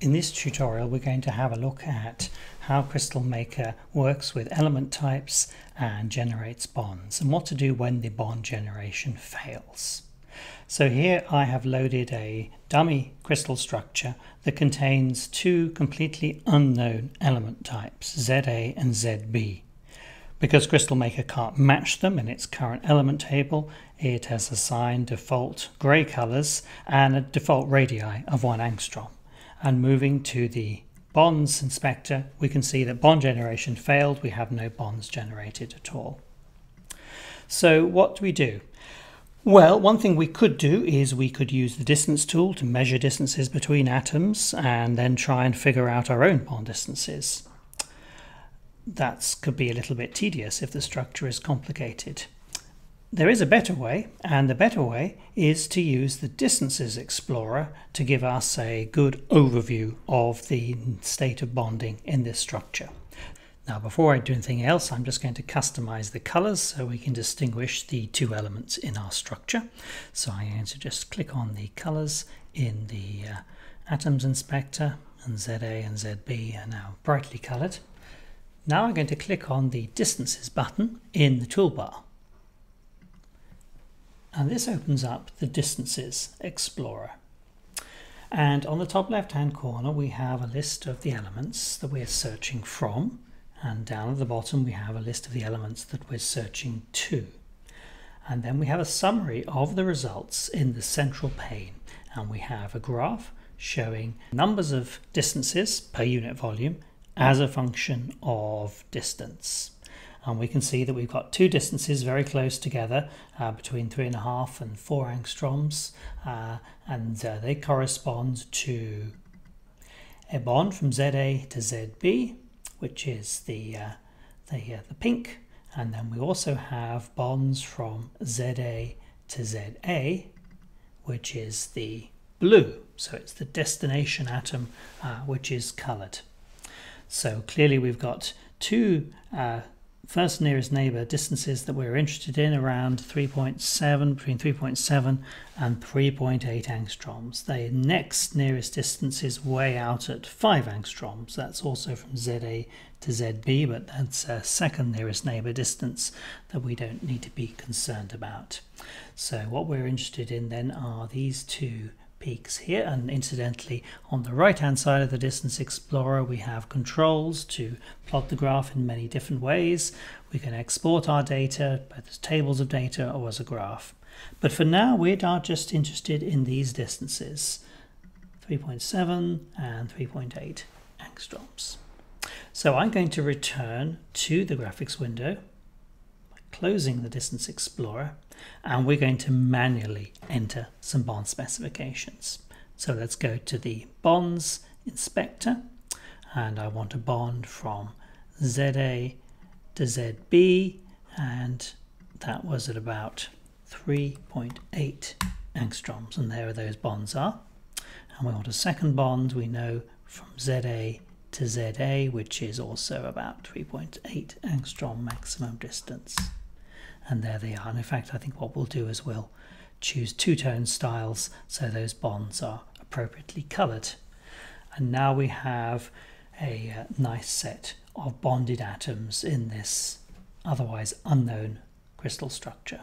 In this tutorial we're going to have a look at how CrystalMaker works with element types and generates bonds, and what to do when the bond generation fails. So here I have loaded a dummy crystal structure that contains two completely unknown element types, ZA and ZB. Because CrystalMaker can't match them in its current element table, it has assigned default grey colours and a default radii of 1 angstrom. And moving to the bonds inspector, we can see that bond generation failed. We have no bonds generated at all. So what do we do? Well, one thing we could do is we could use the distance tool to measure distances between atoms and then try and figure out our own bond distances. That could be a little bit tedious if the structure is complicated. There is a better way, and the better way is to use the Distances Explorer to give us a good overview of the state of bonding in this structure. Now, before I do anything else, I'm just going to customize the colors so we can distinguish the two elements in our structure. So I'm going to just click on the colors in the Atoms Inspector, and ZA and ZB are now brightly colored. Now I'm going to click on the Distances button in the toolbar. And this opens up the Distances Explorer. And on the top left-hand corner we have a list of the elements that we're searching from, and down at the bottom we have a list of the elements that we're searching to. And then we have a summary of the results in the central pane, and we have a graph showing numbers of distances per unit volume as a function of distance. And we can see that we've got two distances very close together, between 3.5 and 4 angstroms, and they correspond to a bond from ZA to ZB, which is the pink, and then we also have bonds from ZA to ZA, which is the blue, so it's the destination atom which is coloured. So clearly we've got two first nearest neighbour distances that we're interested in around 3.7, between 3.7 and 3.8 angstroms. The next nearest distance is way out at 5 angstroms. That's also from ZA to ZB, but that's a second nearest neighbour distance that we don't need to be concerned about. So what we're interested in then are these two peaks here, and incidentally on the right hand side of the Distance Explorer we have controls to plot the graph in many different ways. We can export our data both as tables of data or as a graph, but for now we are just interested in these distances, 3.7 and 3.8 angstroms. So I'm going to return to the graphics window by closing the Distance Explorer, and we're going to manually enter some bond specifications. So let's go to the bonds inspector, and I want a bond from ZA to ZB, and that was at about 3.8 angstroms, and there are those bonds are. And we want a second bond, we know, from ZA to ZA, which is also about 3.8 angstrom maximum distance. And there they are. And in fact, I think what we'll do is we'll choose two-tone styles so those bonds are appropriately coloured. And now we have a nice set of bonded atoms in this otherwise unknown crystal structure.